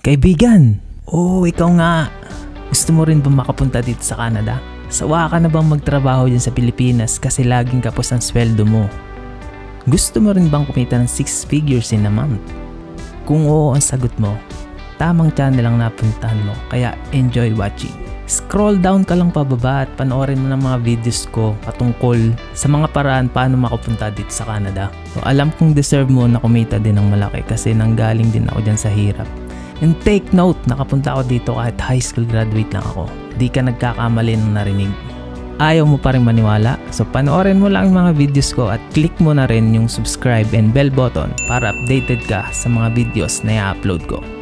Kaibigan! Oo, ikaw nga! Gusto mo rin ba makapunta dito sa Canada? Sawa ka na bang magtrabaho dyan sa Pilipinas kasi laging kapos ang sweldo mo? Gusto mo rin bang kumita ng 6 figures in a month? Kung oo ang sagot mo, tamang channel ang napuntahan mo, kaya enjoy watching. Scroll down ka lang pababa at panoorin mo ng mga videos ko patungkol sa mga paraan paano makapunta dito sa Canada. So, alam kong deserve mo na kumita din ng malaki kasi nanggaling din ako dyan sa hirap. And take note, nakapunta ako dito kahit high school graduate lang ako. Di ka nagkakamali ng narinig. Ayaw mo pa rin maniwala? So panoorin mo lang yung mga videos ko at click mo na rin yung subscribe and bell button para updated ka sa mga videos na i-upload ko.